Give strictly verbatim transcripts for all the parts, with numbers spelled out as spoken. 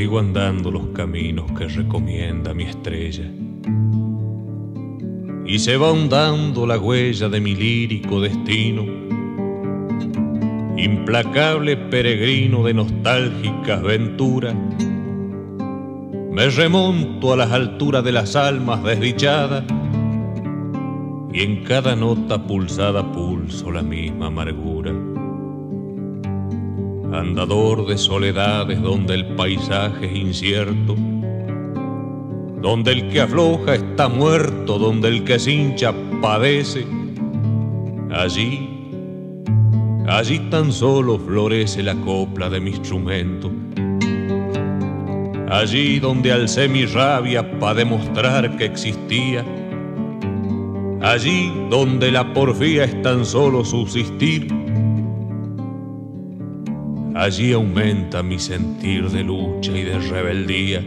sigo andando los caminos que recomienda mi estrella. Y se va ahondando la huella de mi lírico destino, implacable peregrino de nostálgicas venturas. Me remonto a las alturas de las almas desdichadas, y en cada nota pulsada pulso la misma amargura. Andador de soledades donde el paisaje es incierto, donde el que afloja está muerto, donde el que se hincha padece. Allí, allí tan solo florece la copla de mi instrumento. Allí donde alcé mi rabia para demostrar que existía. Allí donde la porfía es tan solo subsistir. Allí aumenta mi sentir de lucha y de rebeldía.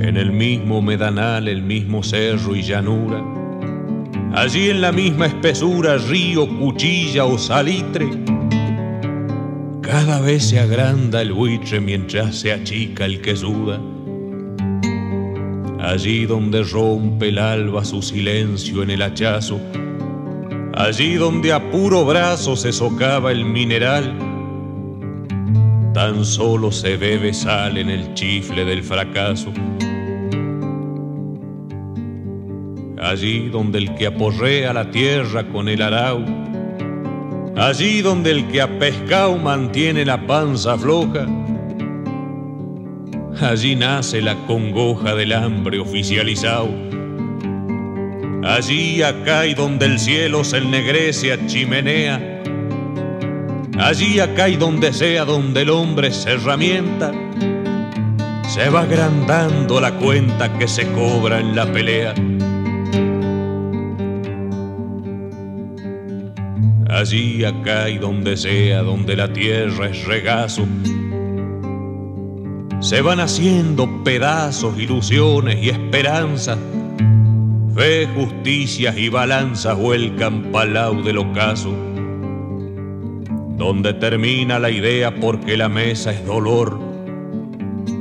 En el mismo medanal, el mismo cerro y llanura. Allí en la misma espesura, río, cuchilla o salitre. Cada vez se agranda el buitre mientras se achica el que suda. Allí donde rompe el alba su silencio en el hachazo. Allí donde a puro brazo se socava el mineral, tan solo se bebe sal en el chifle del fracaso. Allí donde el que aporrea la tierra con el arau, allí donde el que ha pescado mantiene la panza floja, allí nace la congoja del hambre oficializado. Allí, acá y donde el cielo se ennegrece a chimenea. Allí, acá y donde sea, donde el hombre se herramienta. Se va agrandando la cuenta que se cobra en la pelea. Allí, acá y donde sea, donde la tierra es regazo. Se van haciendo pedazos, ilusiones y esperanzas. Fe, justicias y balanzas o el campalau del ocaso, donde termina la idea porque la mesa es dolor,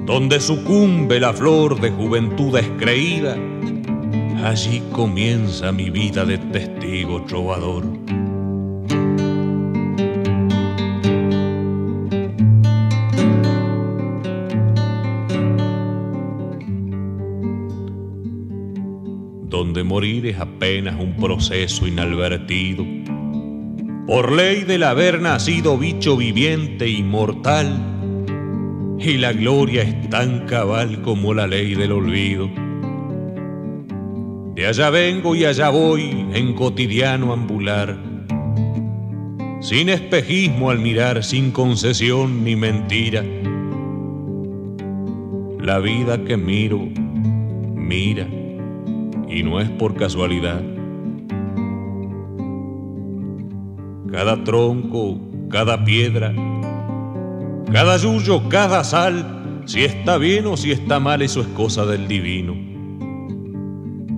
donde sucumbe la flor de juventud descreída, allí comienza mi vida de testigo trovador. Donde morir es apenas un proceso inadvertido, por ley del haber nacido bicho viviente inmortal, y la gloria es tan cabal como la ley del olvido. De allá vengo y allá voy en cotidiano ambular, sin espejismo al mirar, sin concesión ni mentira. La vida que miro, mira. Y no es por casualidad. Cada tronco, cada piedra, cada yuyo, cada sal, si está bien o si está mal, eso es cosa del divino.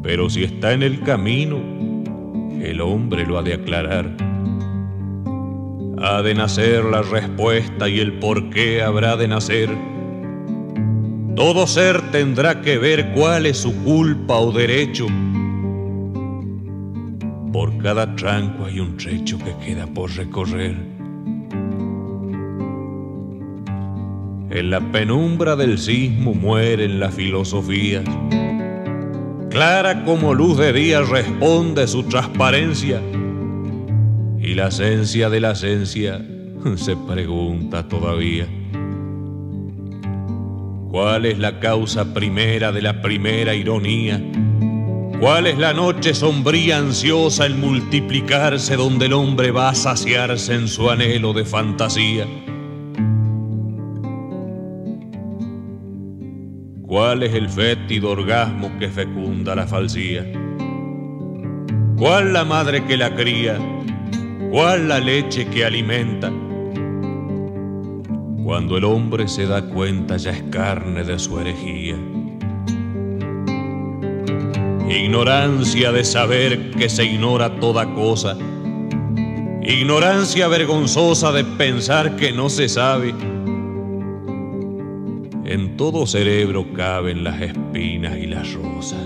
Pero si está en el camino, el hombre lo ha de aclarar. Ha de nacer la respuesta y el por qué habrá de nacer. Todo ser tendrá que ver cuál es su culpa o derecho. Por cada tranco hay un trecho que queda por recorrer. En la penumbra del sismo mueren las filosofías. Clara como luz de día responde su transparencia. Y la esencia de la esencia se pregunta todavía. ¿Cuál es la causa primera de la primera ironía? ¿Cuál es la noche sombría, ansiosa, el multiplicarse donde el hombre va a saciarse en su anhelo de fantasía? ¿Cuál es el fétido orgasmo que fecunda la falsía? ¿Cuál la madre que la cría? ¿Cuál la leche que alimenta? Cuando el hombre se da cuenta ya es carne de su herejía. Ignorancia de saber que se ignora toda cosa. Ignorancia vergonzosa de pensar que no se sabe. En todo cerebro caben las espinas y las rosas.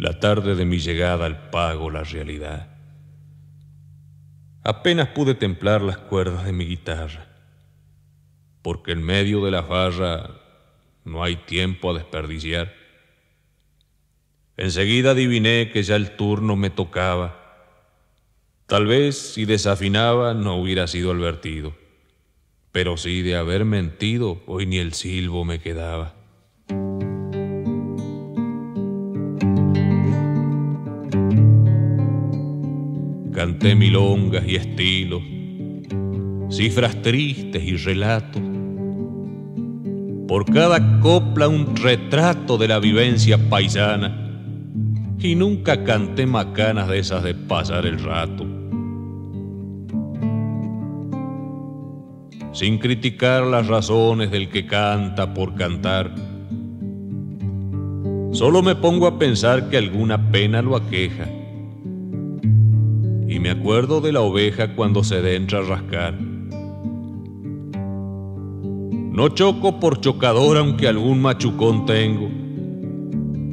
La tarde de mi llegada al pago, la realidad. Apenas pude templar las cuerdas de mi guitarra, porque en medio de la farra no hay tiempo a desperdiciar. Enseguida adiviné que ya el turno me tocaba. Tal vez si desafinaba no hubiera sido advertido, pero sí de haber mentido hoy ni el silbo me quedaba. Canté milongas y estilos, cifras tristes y relatos. Por cada copla un retrato de la vivencia paisana. Y nunca canté macanas de esas de pasar el rato. Sin criticar las razones del que canta por cantar, solo me pongo a pensar que alguna pena lo aqueja. Y me acuerdo de la oveja cuando se dentra a rascar. No choco por chocador aunque algún machucón tengo.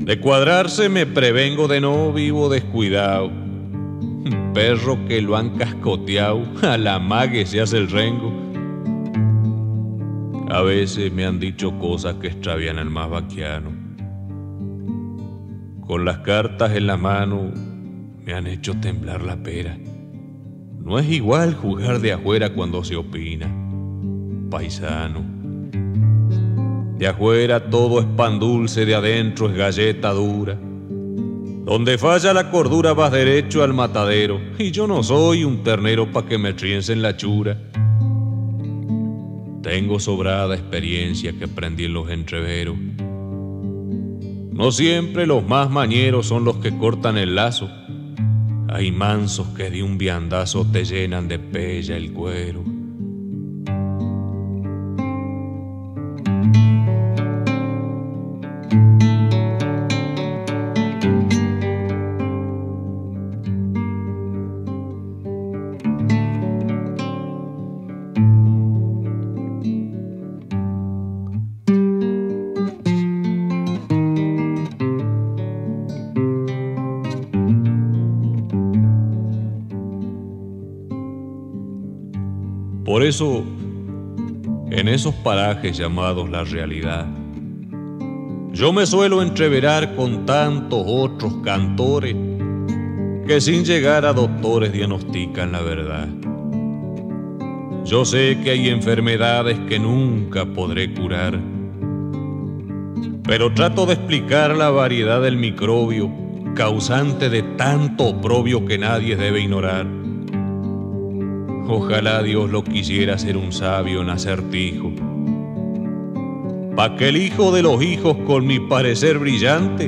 De cuadrarse me prevengo, de no vivo descuidado. Perro que lo han cascoteado, a la mague se hace el rengo. A veces me han dicho cosas que extravían al más vaquiano. Con las cartas en la mano me han hecho temblar la pera. No es igual jugar de afuera cuando se opina, paisano. De afuera todo es pan dulce, de adentro es galleta dura. Donde falla la cordura vas derecho al matadero, y yo no soy un ternero pa' que me triencen la chura. Tengo sobrada experiencia que aprendí en los entreveros. No siempre los más mañeros son los que cortan el lazo. Hay mansos que de un viandazo te llenan de pella el cuero. Por eso, en esos parajes llamados la realidad, yo me suelo entreverar con tantos otros cantores que sin llegar a doctores diagnostican la verdad. Yo sé que hay enfermedades que nunca podré curar, pero trato de explicar la variedad del microbio causante de tanto oprobio que nadie debe ignorar. Ojalá Dios lo quisiera hacer un sabio en acertijo, pa' que el hijo de los hijos, con mi parecer brillante,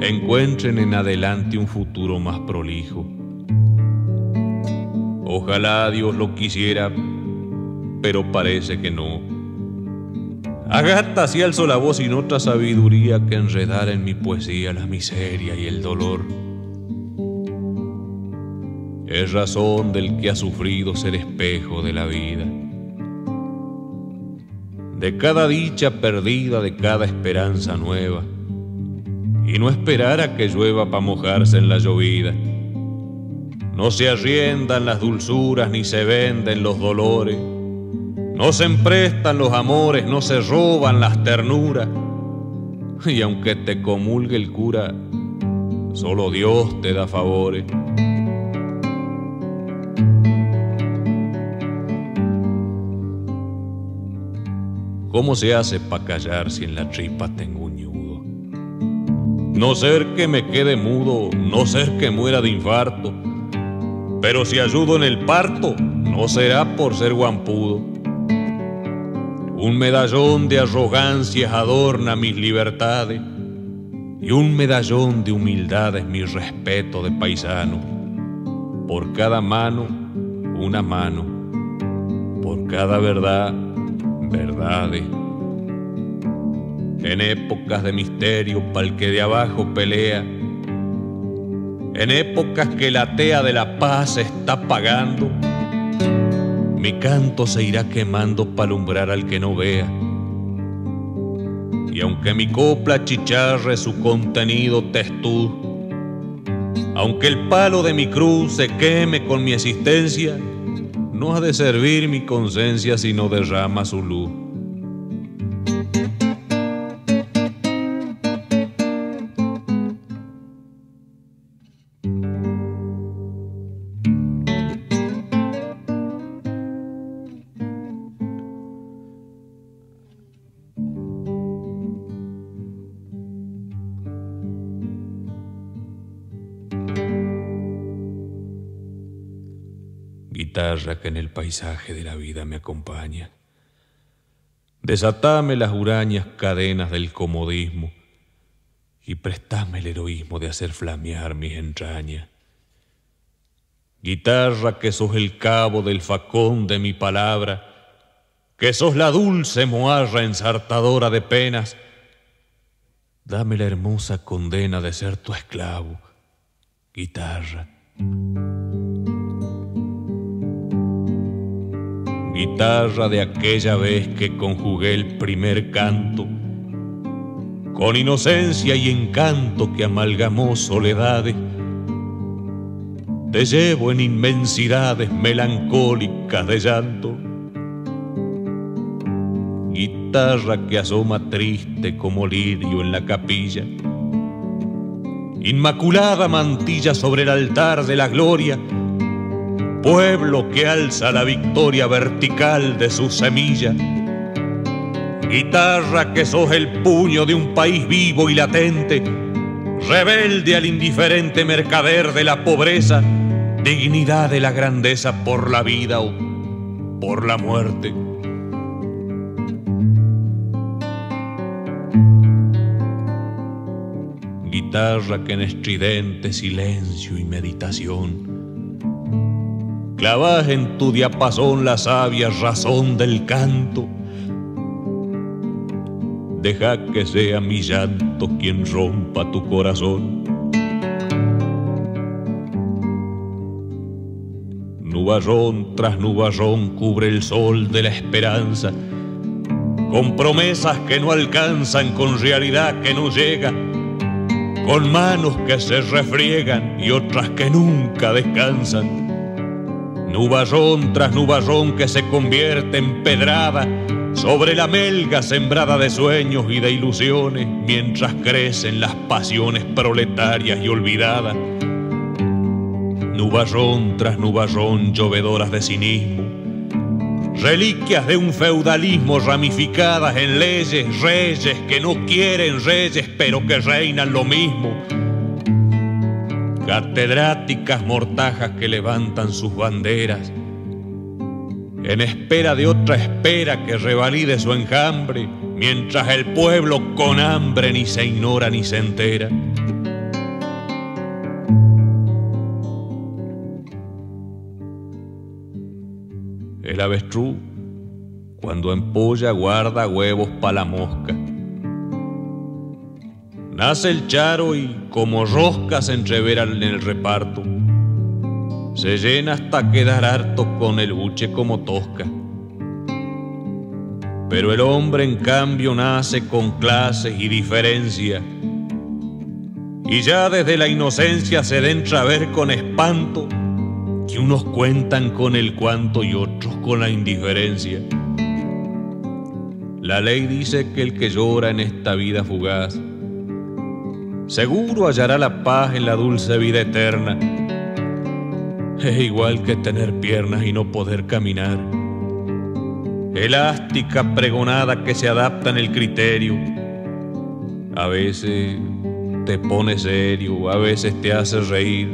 encuentren en adelante un futuro más prolijo. Ojalá Dios lo quisiera, pero parece que no. Agasta así alzó la voz sin otra sabiduría que enredar en mi poesía la miseria y el dolor. Es razón del que ha sufrido ser espejo de la vida, de cada dicha perdida, de cada esperanza nueva, y no esperar a que llueva pa' mojarse en la llovida. No se arriendan las dulzuras ni se venden los dolores, no se emprestan los amores, no se roban las ternuras. Y aunque te comulgue el cura, solo Dios te da favores. ¿Cómo se hace pa' callar si en la tripa tengo un ñudo? No ser que me quede mudo, no ser que muera de infarto, pero si ayudo en el parto, no será por ser guampudo. Un medallón de arrogancias adorna mis libertades, y un medallón de humildad es mi respeto de paisano. Por cada mano, una mano, por cada verdad, verdades. En épocas de misterio pa'l que de abajo pelea, en épocas que la tea de la paz está pagando, mi canto se irá quemando pa' alumbrar al que no vea. Y aunque mi copla chicharre su contenido testud, aunque el palo de mi cruz se queme con mi existencia, no ha de servir mi conciencia si no derrama su luz. Guitarra que en el paisaje de la vida me acompaña, desatame las hurañas cadenas del comodismo y prestame el heroísmo de hacer flamear mis entrañas. Guitarra que sos el cabo del facón de mi palabra, que sos la dulce moarra ensartadora de penas, dame la hermosa condena de ser tu esclavo, guitarra. Guitarra de aquella vez que conjugué el primer canto, con inocencia y encanto que amalgamó soledades, te llevo en inmensidades melancólicas de llanto. Guitarra que asoma triste como lirio en la capilla, inmaculada mantilla sobre el altar de la gloria, pueblo que alza la victoria vertical de su semilla. Guitarra que sos el puño de un país vivo y latente, rebelde al indiferente mercader de la pobreza, dignidad de la grandeza por la vida o por la muerte. Guitarra que en estridente silencio y meditación clavás en tu diapasón la sabia razón del canto. Deja que sea mi llanto quien rompa tu corazón. Nubarrón tras nubarrón cubre el sol de la esperanza, con promesas que no alcanzan, con realidad que no llega, con manos que se refriegan y otras que nunca descansan. Nubarrón tras nubarrón que se convierte en pedrada sobre la melga sembrada de sueños y de ilusiones, mientras crecen las pasiones proletarias y olvidadas. Nubarrón tras nubarrón, llovedoras de cinismo, reliquias de un feudalismo ramificadas en leyes, reyes que no quieren reyes pero que reinan lo mismo. Catedráticas mortajas que levantan sus banderas en espera de otra espera que revalide su enjambre, mientras el pueblo con hambre ni se ignora ni se entera. El avestruz cuando empolla guarda huevos pa' la mosca. Nace el charo y como roscas se entreveran en el reparto. Se llena hasta quedar harto con el buche como tosca. Pero el hombre en cambio nace con clases y diferencia, y ya desde la inocencia se dentra a ver con espanto que unos cuentan con el cuanto y otros con la indiferencia. La ley dice que el que llora en esta vida fugaz seguro hallará la paz en la dulce vida eterna. Es igual que tener piernas y no poder caminar, elástica pregonada que se adapta en el criterio. A veces te pone serio, a veces te hace reír,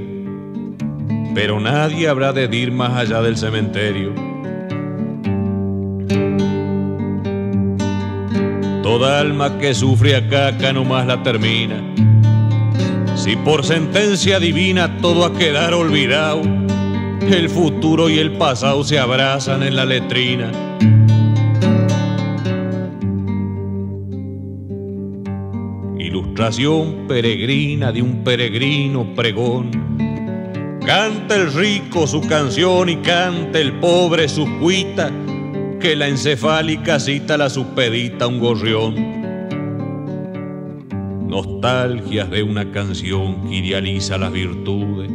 pero nadie habrá de ir más allá del cementerio. Toda alma que sufre acá, acá nomás la termina. Si por sentencia divina todo a quedar olvidado, el futuro y el pasado se abrazan en la letrina. Ilustración peregrina de un peregrino pregón. Canta el rico su canción y canta el pobre su cuita, que la encefálica cita la supedita un gorrión. Nostalgias de una canción que idealiza las virtudes,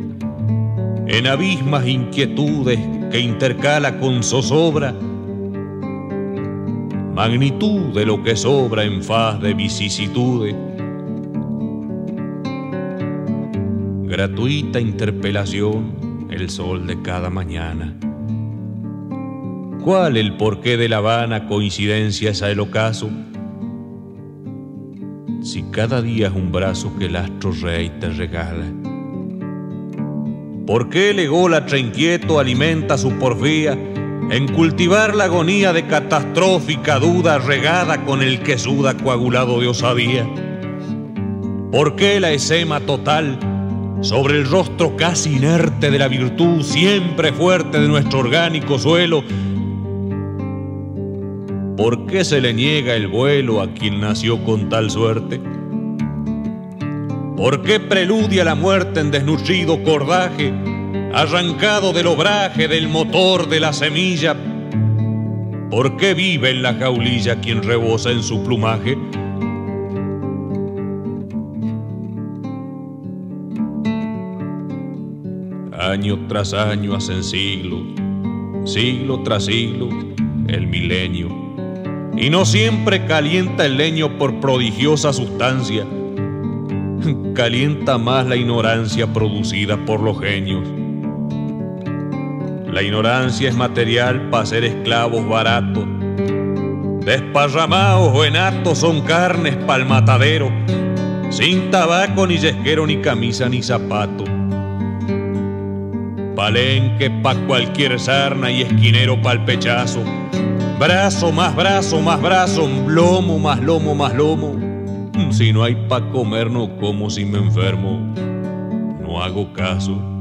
en abismas inquietudes que intercala con zozobra, magnitud de lo que sobra en faz de vicisitudes. Gratuita interpelación, el sol de cada mañana. ¿Cuál el porqué de La Habana, coincidencias a el ocaso? Si cada día es un brazo que el astro rey te regala. ¿Por qué el ególatra inquieto alimenta su porfía en cultivar la agonía de catastrófica duda regada con el que suda coagulado de osadía? ¿Por qué la escema total sobre el rostro casi inerte de la virtud siempre fuerte de nuestro orgánico suelo? ¿Por qué se le niega el vuelo a quien nació con tal suerte? ¿Por qué preludia la muerte en desnutrido cordaje, arrancado del obraje, del motor, de la semilla? ¿Por qué vive en la jaulilla quien rebosa en su plumaje? Año tras año hacen siglos, siglo tras siglo, el milenio. Y no siempre calienta el leño por prodigiosa sustancia, calienta más la ignorancia producida por los genios. La ignorancia es material para ser esclavos baratos, desparramados o enatos son carnes pa'l matadero, sin tabaco ni yesquero ni camisa ni zapato. Palenque pa' cualquier sarna y esquinero pa'l pechazo. Brazo más brazo más brazo, lomo más lomo más lomo. Si no hay pa' comer no como, si me enfermo no hago caso.